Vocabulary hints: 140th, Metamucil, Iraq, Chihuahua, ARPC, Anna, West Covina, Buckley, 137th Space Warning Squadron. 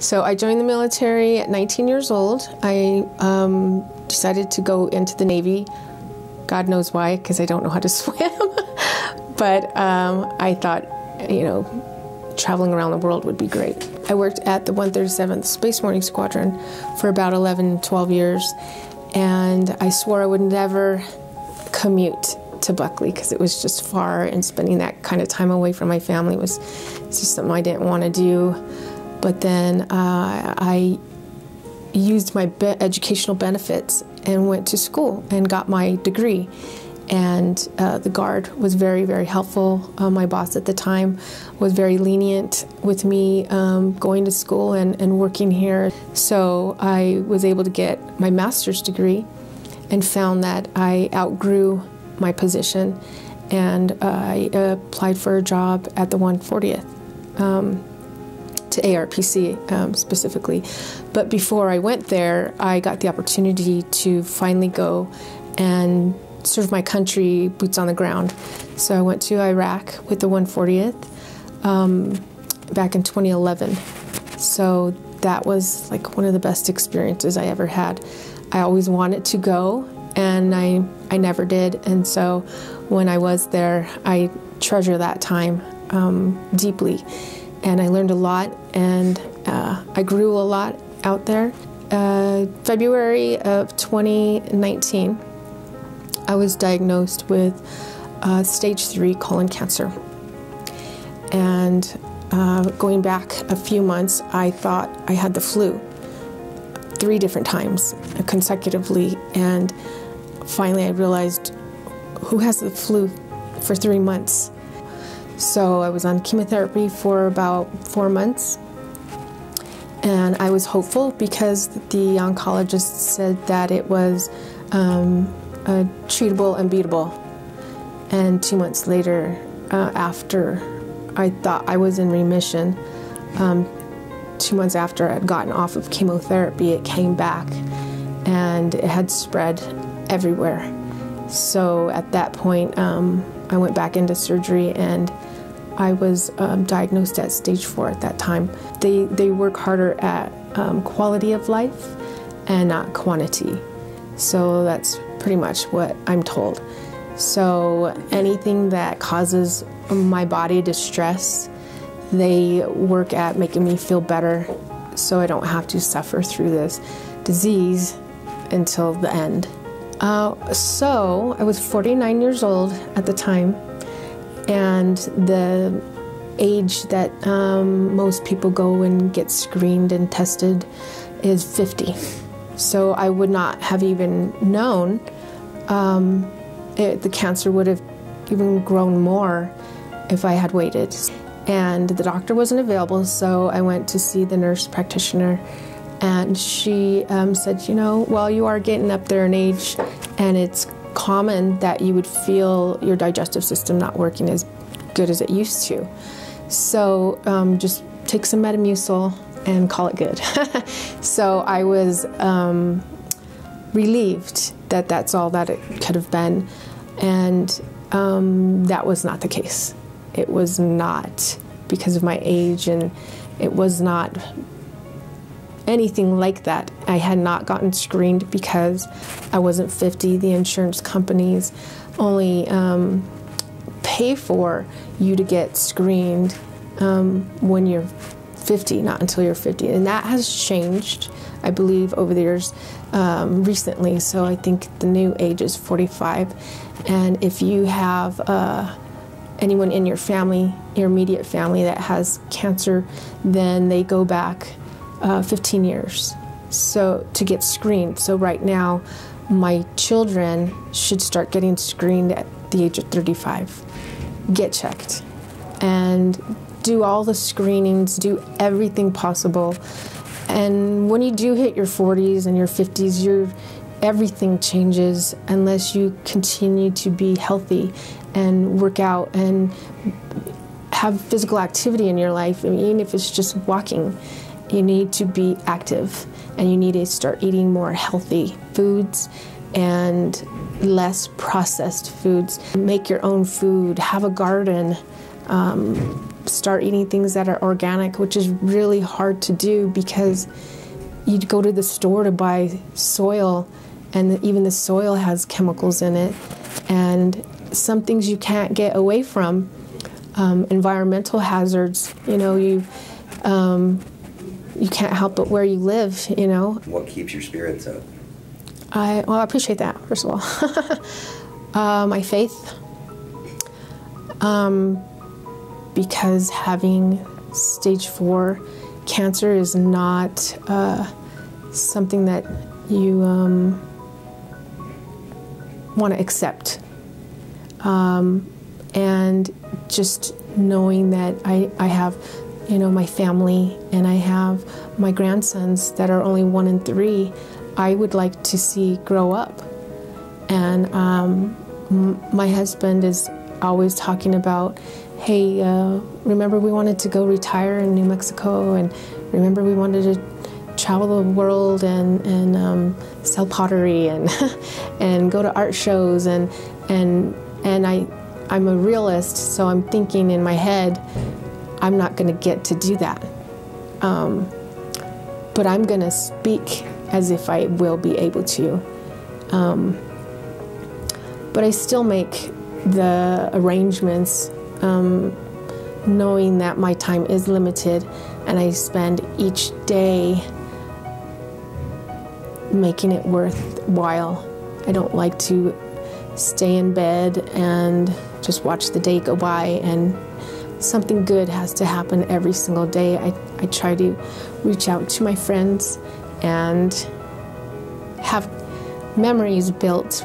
So I joined the military at 19 years old. I decided to go into the Navy. God knows why, because I don't know how to swim. But I thought, you know, traveling around the world would be great. I worked at the 137th Space Warning Squadron for about 11, 12 years. And I swore I would never commute to Buckley because it was just far, and spending that kind of time away from my family was just something I didn't want to do. But then I used my educational benefits and went to school and got my degree. And the Guard was very, very helpful. My boss at the time was very lenient with me going to school and working here. So I was able to get my master's degree and found that I outgrew my position, and I applied for a job at the 140th. To ARPC specifically. But before I went there, I got the opportunity to finally go and serve my country boots on the ground. So I went to Iraq with the 140th back in 2011. So that was like one of the best experiences I ever had. I always wanted to go, and I never did. And so when I was there, I treasure that time deeply. And I learned a lot, and I grew a lot out there. February of 2019, I was diagnosed with stage 3 colon cancer. And going back a few months, I thought I had the flu 3 different times consecutively. And finally I realized, who has the flu for 3 months? So I was on chemotherapy for about 4 months, and I was hopeful because the oncologist said that it was treatable and beatable. And 2 months later, after I thought I was in remission, 2 months after I'd gotten off of chemotherapy, it came back and it had spread everywhere. So at that point, I went back into surgery, and I was diagnosed at stage 4 at that time. They work harder at quality of life and not quantity. So that's pretty much what I'm told. So anything that causes my body distress, they work at making me feel better so I don't have to suffer through this disease until the end. So I was 49 years old at the time, and the age that most people go and get screened and tested is 50. So I would not have even known. The cancer would have even grown more if I had waited. And the doctor wasn't available, so I went to see the nurse practitioner. And she said, you know, well, you are getting up there in age, and it's common that you would feel your digestive system not working as good as it used to. So just take some Metamucil and call it good. So I was relieved that that's all that it could have been. And that was not the case. It was not because of my age, and it was not anything like that. I had not gotten screened because I wasn't 50. The insurance companies only pay for you to get screened when you're 50, not until you're 50. And that has changed, I believe, over the years recently. So I think the new age is 45. And if you have anyone in your family, your immediate family, that has cancer, then they go back 15 years so to get screened. So right now my children should start getting screened at the age of 35, get checked and do all the screenings, do everything possible. And when you do hit your 40s and your 50s, everything changes unless you continue to be healthy and work out and have physical activity in your life. I mean, even if it's just walking, you need to be active, and you need to start eating more healthy foods and less processed foods. Make your own food, have a garden, start eating things that are organic, which is really hard to do because you'd go to the store to buy soil, and even the soil has chemicals in it, and some things you can't get away from. Environmental hazards, you know, you can't help but where you live, you know. What keeps your spirits up? Well, I appreciate that, first of all. My faith. Because having stage 4 cancer is not something that you want to accept. And just knowing that I have, you know, my family and I have my grandsons that are only 1 and 3, I would like to see grow up. And my husband is always talking about, hey, remember we wanted to go retire in New Mexico, and remember we wanted to travel the world and sell pottery and and go to art shows and I'm a realist, so I'm thinking in my head, I'm not going to get to do that. But I'm going to speak as if I will be able to. But I still make the arrangements, knowing that my time is limited, and I spend each day making it worthwhile. I don't like to stay in bed and just watch the day go by, and something good has to happen every single day. I try to reach out to my friends and have memories built